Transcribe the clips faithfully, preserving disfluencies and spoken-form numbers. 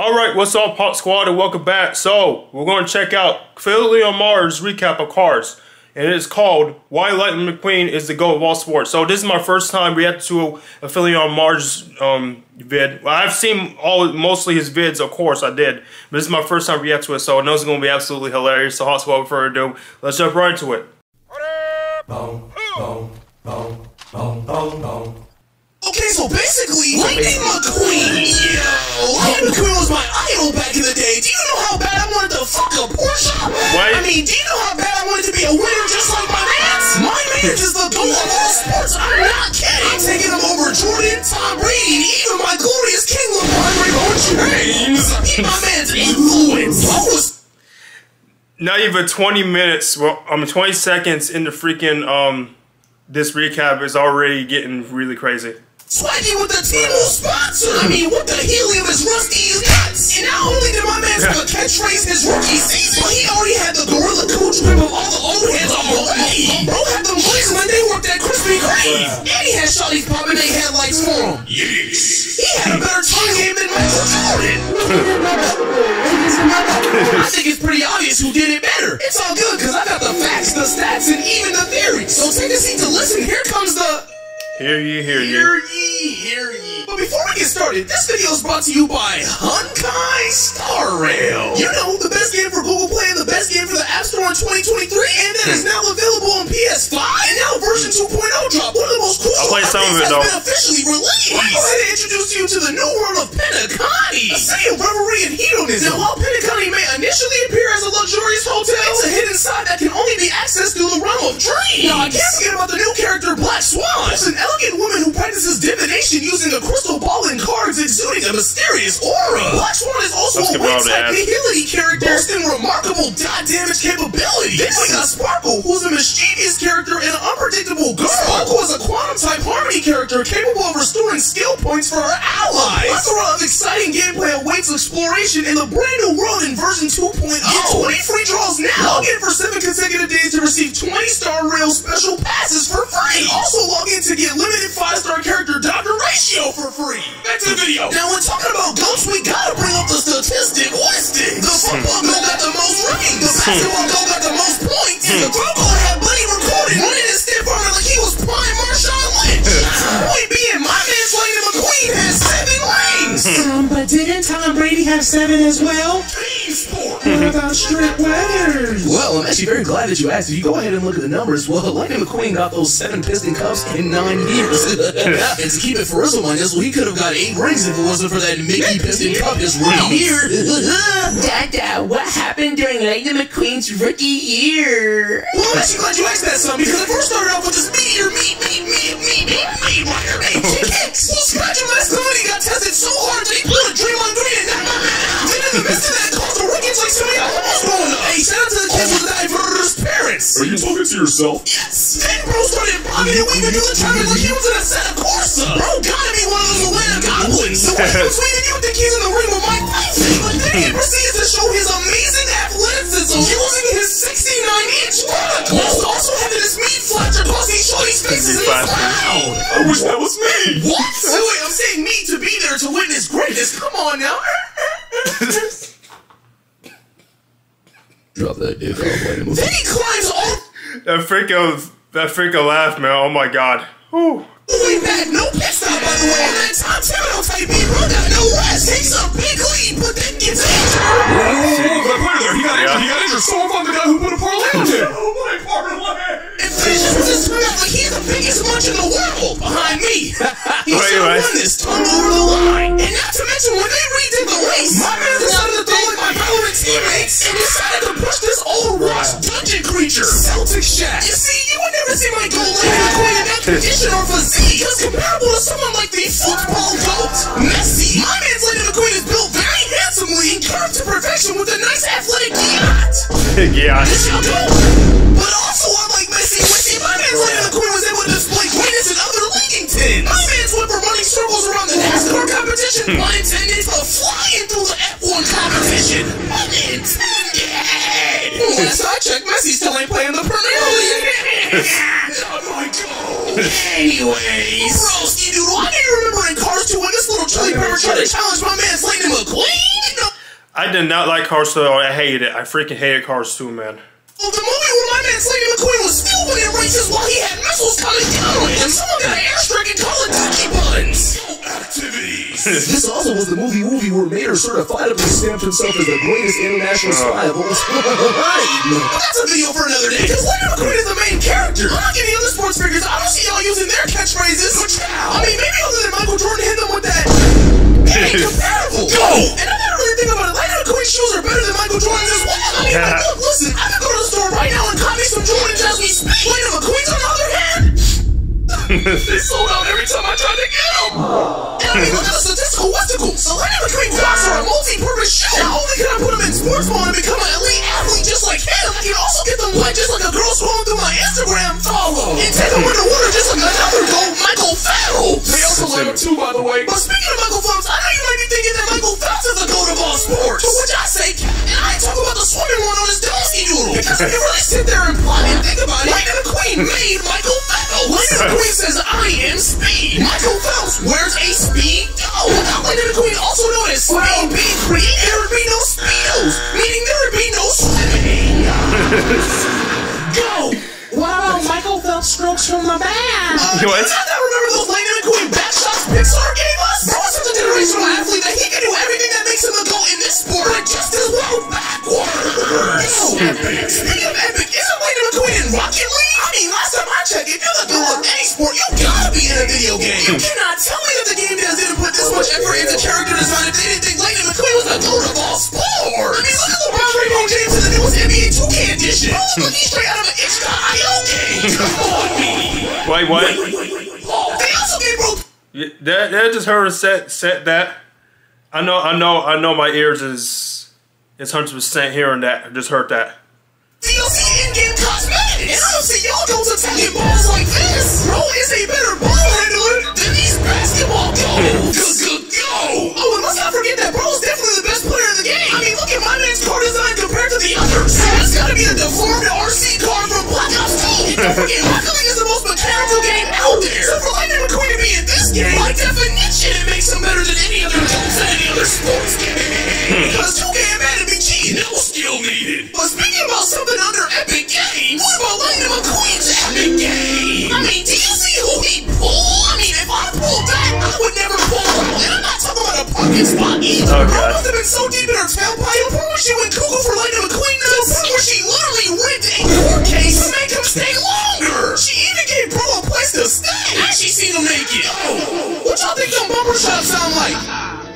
All right, what's up, Hawk Squad, and welcome back. So we're going to check out Philly on Mars recap of Cars, and it is called "Why Lightning McQueen Is the Goat of All Sports." So this is my first time reacting to a Philly on Mars um, vid. I've seen all mostly his vids, of course, I did, but this is my first time reacting to it, so I know it's going to be absolutely hilarious. So Hawk Squad, without further ado, let's jump right into it. Boom, boom, boom, boom, boom, boom. Okay, so basically, Lightning McQueen, yo, Lightning McQueen was my idol back in the day. Do you know how bad I wanted to fuck a Porsche? What? I mean, do you know how bad I wanted to be a winner just like my man? My man is the goat of all sports. I'm not kidding. I'm taking him over Jordan, Tom Brady, even my glorious king LeBron James. Keep my man's influence. I was not even twenty minutes. Well, I mean, twenty seconds in the freaking um, this recap is already getting really crazy. Swaggy with the team will sponsor. I mean, what the helium is rusty as nuts. And not only did my man have a catchphrase his rookie season, but he already had the gorilla coach grip of all the old heads on the way. Bro had them blazing when they worked at Krispy Kreme. Yeah. And he had shawties popping their headlights for him. Yes. He had a better tongue game than Michael Jordan. I think it's pretty obvious who did it better. It's all good, because I got the facts, the stats, and even the theories. So take a seat to listen. Here comes the... Hear ye, hear ye. Hear ye, hear ye. But before we get started, this video is brought to you by Honkai Star Rail. You know, the best game for Google Play and the best game for the App Store in twenty twenty-three, and that is now available on P S five, and now version two point oh dropped. One of the most cool updates has though. been officially released. We're going to introduce you to the new world of Penacony, a city of revelry and hedonism. Now, while Penacony may initially appear as a luxurious hotel, it's a hidden side that can only be accessed through the realm of dreams. Now, I can't forget about the new character, Black Swan. It's an elegant woman who practices divination using a crystal ball and cards, exuding a mysterious aura. Black Swan is also a wing-type agility character boasting remarkable dot damage capability. Then we got Sparkle, who's a mischievous character and an unpredictable girl. Sparkle is a quantum-type harmony character capable of restoring skill points for her allies. A plethora of exciting gameplay awaits exploration in the brand new world in version two point oh. Get twenty free draws now. Log in for seven consecutive days to receive twenty Star Rail special passes for free. And also log in to get limited five-star character Doctor Ratio for free. Back to the video. Now, when talking about goats, we gotta bring up the statistic. What's this? The football goat got the most rings. The basketball goat got the most points. And the throw goat had Buddy recorded running his stiff arm like he was prime Marshawn Lynch. Point being, my man's Lightning McQueen has seven rings. Um, but didn't Tom Brady have seven as well? What about strip letters? Well, I'm actually very glad that you asked. If you go ahead and look at the numbers, well, Lightning McQueen got those seven Piston Cups in nine years. And to keep it for us on this, well, he could have got eight rings if it wasn't for that Mickey Piston Cup his rookie year. Dada, what happened during Lightning McQueen's rookie year? Well, I'm actually glad you asked that, son, because I first started off with this meteor, meat, meat, meat, meat, meat, meat, wire, meat, meat, kicks. Well, scratch your last somebody got tested so hard that he blew a dream on green and not my man. Then in the midst of that, calls the rookies like somebody almost growing up. Hey, shout out to the kids with the diverse parents. Are you talking to yourself? Yes. Then bro started bombing and weaving through the traffic like he was in a set of Corsa. Bro gotta be one of those Atlanta goblins. The way he was leading you with the keys in the ring with Mike Tyson. But then he proceeds to show his amazing athleticism using his sixty-nine inch vertical. Oh. Also having his meat flash across these shorties' faces in the crowd. I wish that was me. What? Wait, wait, I'm saying me to be there to witness greatness. Come on now. Drop that dude. Then he climbs off. That freaking, that freaking laugh, man. Oh my god. Whew. We back, no pit stop, by the way. On that Tom Thibodeau type beat, bro, got no rest. Takes a big lead, but then gets injured. Oh, that player there, he got injured. He got injured. So I'm on the guy who put a parlay on him. Oh, my parlay. And finishes with his turn out like he's the biggest munch in the world. Behind me. He should have won this tongue over the line. And not to mention, when they redid the race, my man decided to throw in my Valorant teammates and decided to push this old Ross dungeon creature, Celtic Shack. You see, you would never see my goal in that condition or physique. Because comparable to someone like the football goat, Messi, my man's Lightning McQueen is built very handsomely and curved to perfection with a nice athletic yacht. Yeah. This shall go. But also, unlike Messi, Messi, my man's Lightning McQueen was able to display greatness in other leaguingtons. My man's went from running circles around the NASCAR competition, pun intended, to flying through the F one competition. Pun intended. Last I checked, Messi still ain't playing the Premier League. Oh my god. Anyways, Broski, dude, why do you remember in Cars two when this little chili pepper tried to challenge my man's Lightning McQueen? I did not like Cars two. I hated it. I freaking hated Cars two, man. Well, the movie reminded me that Lady McQueen was stupid and racist while he had missiles coming down on him. Someone got an airstrike and called it Ducky Buns. Activities. This also was the movie movie where Mater certifiably stamped himself as the greatest international spy of all time. That's a video for another day, because Lady McQueen is the main character. Unlike any other sports figures, I don't see y'all using their catchphrases. I mean, maybe other than Michael Jordan hit them with that. Incomparable. Go! And I never really think about it. Lady McQueen's shoes are better than Michael Jordan's as well. I mean, yeah. Like, look, listen, I can go to the store right now and copy some Jordans as we speak. Lady McQueen's on the other hand. They sold out every time I tried to get them. And I mean, look at the statistical westicles. So Lady McQueen Crocs are a multi-purpose shoe. Not only can I put them in sports mode and become an elite athlete just like him, I can also get them wet just like a girl scrolling through my Instagram follow. And take them underwater just like another goat, Michael Phelps. They also love him too, by the way. But speaking of Michael Phelps, I know you might be thinking that Michael Phelps is the goat of all sports. To which I say, and I talk about the swimming one on his donkey doodle. Because if you really sit there and plot and think about it, Lady McQueen made Michael Phelps. Lady McQueen says, I am Speed. Michael Phelps wears a Speed Go. Lady McQueen, also known as Speed B Creed, there would be no Speedos, meaning there would be no swimming. Go! Wow, Michael Phelps strokes from the back. Uh, what? Did I remember those Lady McQueen back shots Pixar gave us? Bro is such a generational athlete that he can do everything that makes him a goat in this sport, but just as well backwards. Yo, epic. Speaking of epic, isn't Lady McQueen in Rocket League? I mean, last time I checked, if you're the goat of any sport, you gotta be in a video game. You cannot tell me that the game devs didn't put this much effort into character design if they didn't think Lady McQueen was the goat of all sports. I mean, look at LeBron Raymond James in the newest N B A two K edition. Bro, look, he's straight out of an itch dot I O game. Come on, me. Wait, what? Wait, wait, wait, wait. Oh, they also gave bro. Yeah, that, that just heard her set set that. I know, I know, I know. My ears is is hundred percent hearing that. I just heard that. D L C in-game cosmetics. And I don't see y'all goats attacking balls like this. Bro is a better ball handler than these basketball goats. Go, go, go. Oh, and let's not forget that bro is definitely the best player in the game. I mean, look at my man's car design compared to the others. That's gotta be the deformed R C car from Black Ops two. Don't forget, Rocket League is the most mechanical game out there. So for Lightning McQueen to be in this game, by definition, it makes him better than any other goats in any other sports game. Because you can't man to be cheating. No skill needed. But speaking about something under Epic Games, what about Lady McQueen's Epic Game? I mean, do you see who he pulled? I mean, if I pulled that, I would never pull out. And I'm not talking about a parking spot either. Oh, bro must have been so deep in her tailpipe, the part where she went cuckoo for Lady McQueen, to the part where she literally ripped a court case to make him stay longer. She even gave bro a place to stay. And she seen him naked. Oh, what y'all think them bumper shots sound like? Oh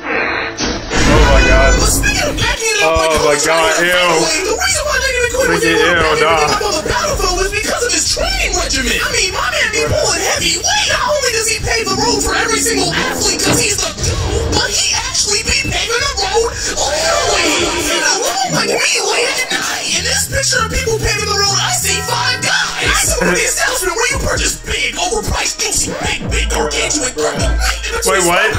my god. But speaking of backing it up, oh my god, ew. The reason why Lady McQueen was able to back everything up on the battlefield was because of his training regimen. I mean, my man be pulling heavy weight. Not only does he pave the road for every single athlete because he's the dude, but he actually be paving the road literally in a room like me late at night. In this picture of people paving the road, I see five guys. I saw the establishment where you purchase big, overpriced, juicy, big, big, gargantuan, gargantuan, wait, what?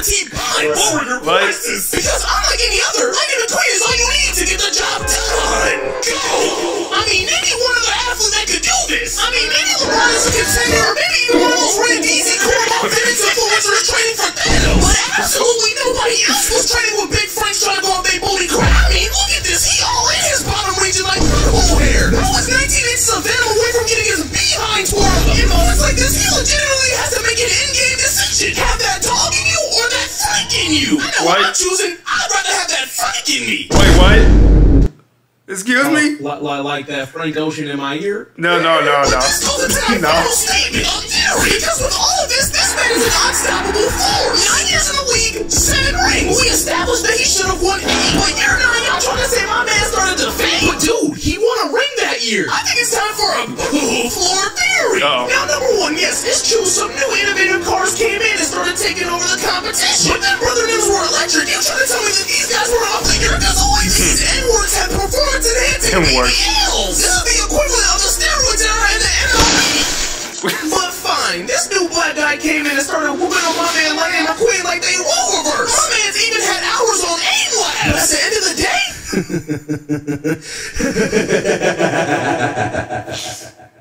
What? Because I'm like any other, Lady McQueen is all you need to get the job done. Go! I mean, any one other athlete that could do this. I mean, maybe LeBron is a contender, or maybe even one of those random easy core outfits influencers training for Thanos. But absolutely nobody else was training with Big Frank's trying to go up their booty crap. I mean, look at this. He all in his bottom region like purple hair. Bro is nineteen inches of venom away from getting his behind twirled. In moments like this, he legitimately has to make an in-game decision. Have that dog in you or that freak in you. I know what I'm choosing. I'd rather have that Frank in me. Wait, what? Excuse me? Uh, like, like that Frank Ocean in my ear? No, no, no, no. But this goes into that final statement of theory, because with all of this, this man is an unstoppable force. Nine years in the league, seven rings. We established that he should have won eight. But year nine, y'all trying to say my man started to fade. But dude, he won a ring that year. I think it's time for a boo floor theory. Uh-oh. Now, number one, yes, it's true. Some new innovative cars came in and started taking over the competition. But then brother names were electric. You trying to tell me that these guys were off the earth? That's always these N-words have performed. This is the equivalent of the steroids era in the M L B. But fine, this new black guy came in and started whooping on my man Lady McQueen like they roll reverse. My man's even had hours on aim labs. At the end of the day,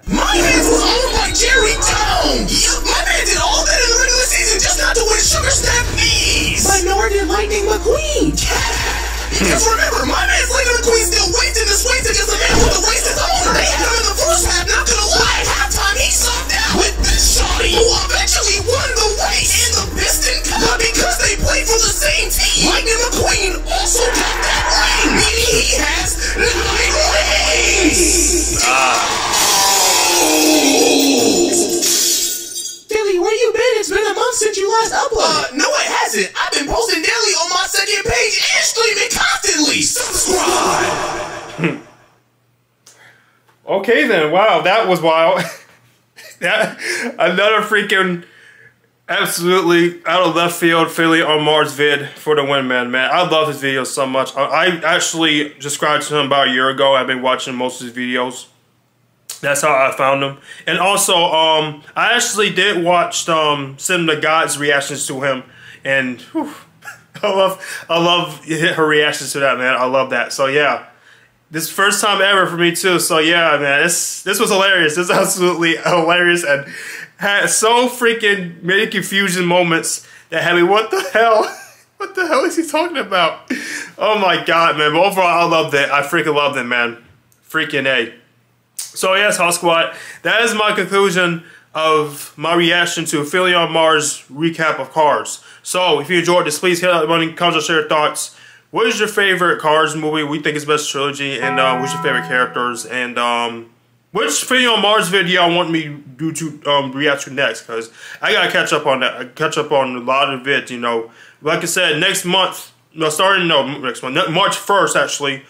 my man's was owned by Jerry Jones. Yup, my man did all that in the regular season just not to win Sugar Snap Knees. But nor did Lightning McQueen. Yeah. Because remember, my man's Lady McQueen still wasting this weight because the man with the waist is older. They had him in the first half, not gonna lie. At halftime, he sucked out with this shawty, who eventually won the race in the Piston Cup. But because they played for the same team, Lightning McQueen also got that ring, meaning he has nine rings. Ah. Philly, where you been? It's been a month since you last uploaded. Uh, no it hasn't. I've been posting daily on my second page and streaming constantly. Subscribe! Okay then, wow, that was wild. That, another freaking absolutely out of left field Philly on Mars vid for the win, man. Man, I love his videos so much. I, I actually subscribed to him about a year ago. I've been watching most of his videos. That's how I found him. And also, um, I actually did watch um, Simna Gat's reactions to him. And whew, I love I love her reactions to that, man. I love that. So, yeah. This first time ever for me, too. So, yeah, man. This, this was hilarious. This is absolutely hilarious. And had so freaking many confusion moments that had me, what the hell? What the hell is he talking about? Oh, my God, man. But overall, I love that. I freaking love that, man. Freaking A. So yes, HawkSquad, that is my conclusion of my reaction to Philly on Mars recap of Cars. So if you enjoyed this, please hit up the button, comment, share your thoughts. What is your favorite Cars movie? We think it's best trilogy, and uh, what's your favorite characters? And um, which Philly on Mars video I want me do to um, react to next? Because I gotta catch up on that. I catch up on a lot of vids, you know. Like I said, next month, no, starting no next month, March first actually.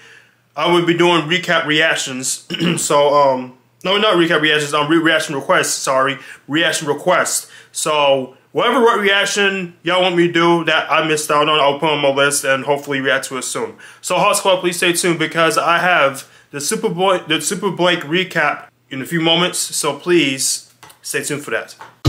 I would be doing recap reactions, so, um, no, not recap reactions, um, re reaction requests, sorry, reaction requests. So, whatever what reaction y'all want me to do that I missed out on, I'll put on my list and hopefully react to it soon. So, HawkSquad, please stay tuned because I have the Super, Boy, the Super Blake recap in a few moments, so please stay tuned for that.